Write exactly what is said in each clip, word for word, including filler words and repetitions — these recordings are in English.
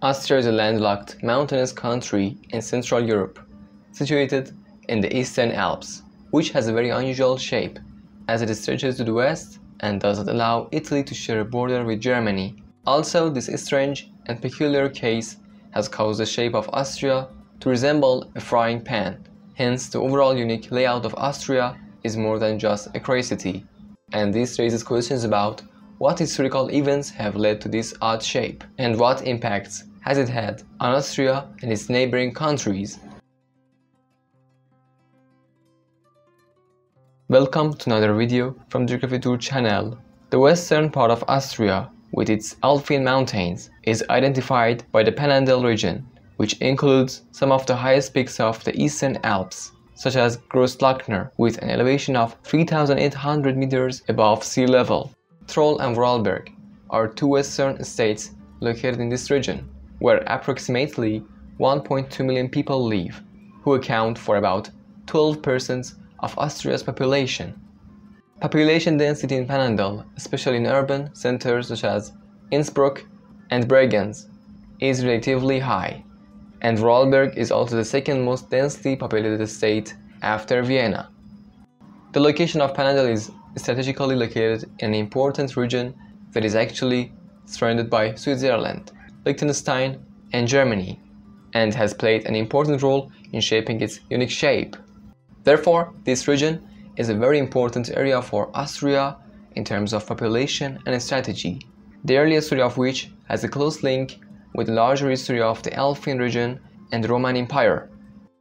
Austria is a landlocked, mountainous country in Central Europe, situated in the Eastern Alps, which has a very unusual shape, as it stretches to the west and does not allow Italy to share a border with Germany. Also, this strange and peculiar case has caused the shape of Austria to resemble a frying pan. Hence, the overall unique layout of Austria is more than just a curiosity, and this raises questions about what historical events have led to this odd shape, and what impacts has it had on Austria and its neighboring countries. Welcome to another video from Geography Tour channel. The western part of Austria, with its Alpine mountains, is identified by the Panhandle region, which includes some of the highest peaks of the Eastern Alps, such as Großglockner, with an elevation of three thousand eight hundred meters above sea level. Tyrol and Vorarlberg are two western states located in this region, where approximately one point two million people live, who account for about twelve percent of Austria's population. Population density in Panhandle, especially in urban centers such as Innsbruck and Bregenz, is relatively high, and Vorarlberg is also the second most densely populated state after Vienna. The location of Panhandle is strategically located in an important region that is actually surrounded by Switzerland, Liechtenstein and Germany, and has played an important role in shaping its unique shape. Therefore, this region is a very important area for Austria in terms of population and strategy, the early history of which has a close link with the larger history of the Alpine region and the Roman Empire.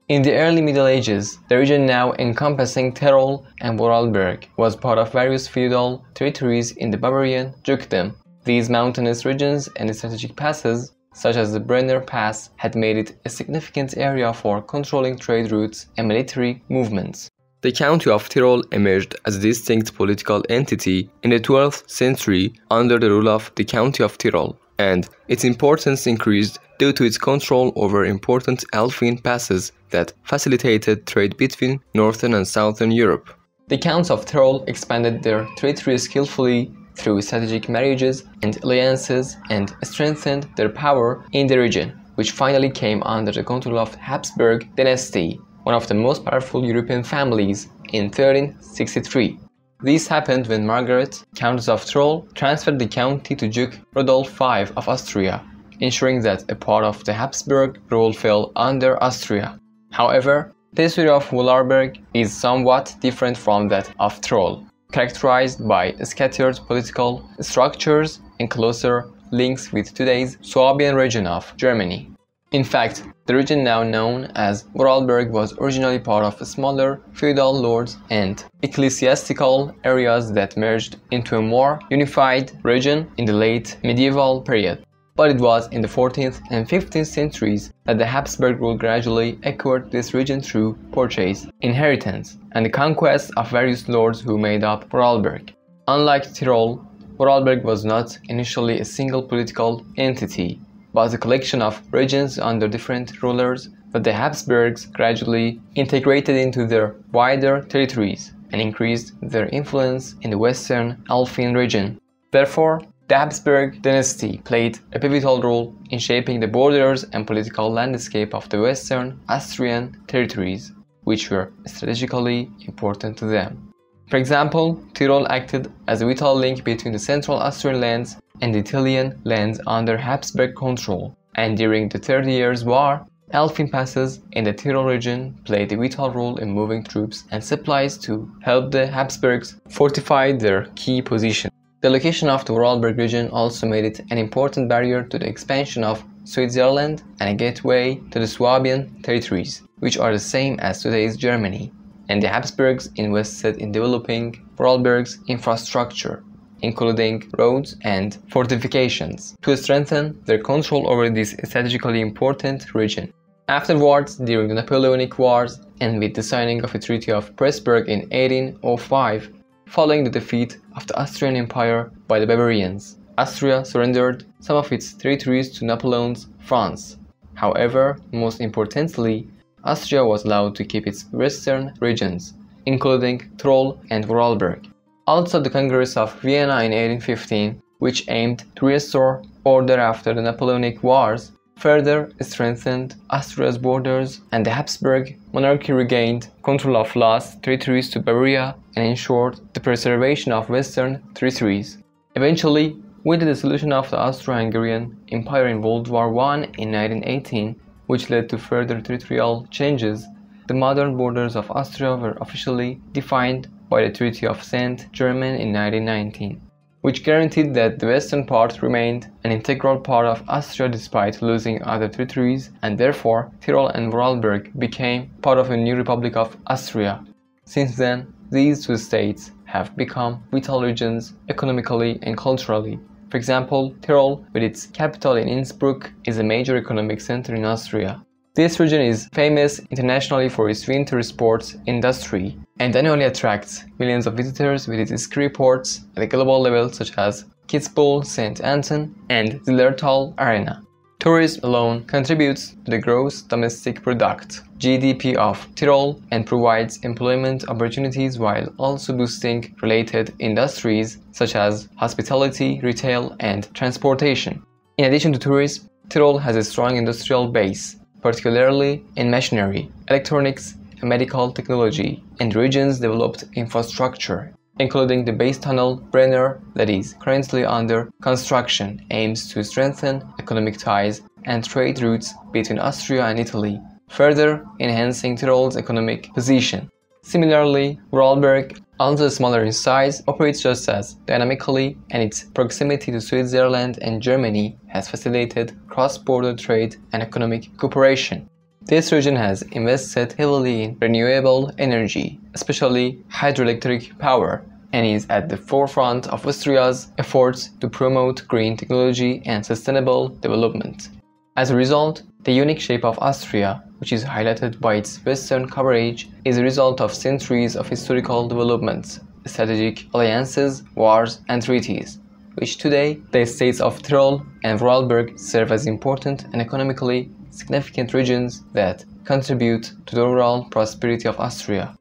In the early Middle Ages, the region now encompassing Tyrol and Vorarlberg was part of various feudal territories in the Bavarian Dukedom. These mountainous regions and strategic passes, such as the Brenner Pass, had made it a significant area for controlling trade routes and military movements. The County of Tyrol emerged as a distinct political entity in the twelfth century under the rule of the County of Tyrol, and its importance increased due to its control over important Alpine passes that facilitated trade between northern and southern Europe. The Counts of Tyrol expanded their territory skillfully through strategic marriages and alliances and strengthened their power in the region, which finally came under the control of Habsburg dynasty, one of the most powerful European families, in thirteen sixty-three. This happened when Margaret, Countess of Tyrol, transferred the county to Duke Rudolf the Fifth of Austria, ensuring that a part of the Habsburg rule fell under Austria. However, the history of Vorarlberg is somewhat different from that of Tyrol, characterized by scattered political structures and closer links with today's Swabian region of Germany. In fact, the region now known as Vorarlberg was originally part of smaller feudal lords and ecclesiastical areas that merged into a more unified region in the late medieval period. But it was in the fourteenth and fifteenth centuries that the Habsburg rule gradually acquired this region through purchase, inheritance, and the conquest of various lords who made up Vorarlberg. Unlike Tyrol, Vorarlberg was not initially a single political entity, but a collection of regions under different rulers that the Habsburgs gradually integrated into their wider territories and increased their influence in the western Alpine region. Therefore, the Habsburg dynasty played a pivotal role in shaping the borders and political landscape of the western Austrian territories, which were strategically important to them. For example, Tyrol acted as a vital link between the central Austrian lands and the Italian lands under Habsburg control, and during the Thirty Years War, Alpine passes in the Tyrol region played a vital role in moving troops and supplies to help the Habsburgs fortify their key position. The location of the Vorarlberg region also made it an important barrier to the expansion of Switzerland and a gateway to the Swabian territories, which are the same as today's Germany, and the Habsburgs invested in developing Vorarlberg's infrastructure, including roads and fortifications, to strengthen their control over this strategically important region. Afterwards, during the Napoleonic Wars and with the signing of the Treaty of Pressburg in eighteen oh five, following the defeat of the Austrian Empire by the Bavarians, Austria surrendered some of its territories to Napoleon's France. However, most importantly, Austria was allowed to keep its western regions, including Tyrol and Vorarlberg. Also, the Congress of Vienna in eighteen fifteen, which aimed to restore order after the Napoleonic Wars, further strengthened Austria's borders, and the Habsburg monarchy regained control of lost territories to Bavaria and ensured the preservation of Western territories. Eventually, with the dissolution of the Austro-Hungarian Empire in World War One in nineteen eighteen, which led to further territorial changes, the modern borders of Austria were officially defined by the Treaty of Saint-Germain in nineteen nineteen. Which guaranteed that the western part remained an integral part of Austria despite losing other territories, and therefore Tyrol and Vorarlberg became part of a new Republic of Austria. Since then, these two states have become vital regions economically and culturally. For example, Tyrol, with its capital in Innsbruck, is a major economic center in Austria. This region is famous internationally for its winter sports industry and annually attracts millions of visitors with its ski resorts at a global level such as Kitzbühel, Saint Anton and Zillertal Arena. Tourism alone contributes to the gross domestic product G D P of Tyrol and provides employment opportunities while also boosting related industries such as hospitality, retail and transportation. In addition to tourism, Tyrol has a strong industrial base, particularly in machinery, electronics and medical technology, and regions developed infrastructure, including the base tunnel Brenner that is currently under construction, aims to strengthen economic ties and trade routes between Austria and Italy, further enhancing Tyrol's economic position. Similarly, Vorarlberg, although smaller in size, operates just as dynamically, and its proximity to Switzerland and Germany has facilitated cross-border trade and economic cooperation. This region has invested heavily in renewable energy, especially hydroelectric power, and is at the forefront of Austria's efforts to promote green technology and sustainable development. As a result, the unique shape of Austria, which is highlighted by its western coverage, is a result of centuries of historical developments, strategic alliances, wars and treaties, which today the states of Tyrol and Vorarlberg serve as important and economically significant regions that contribute to the overall prosperity of Austria.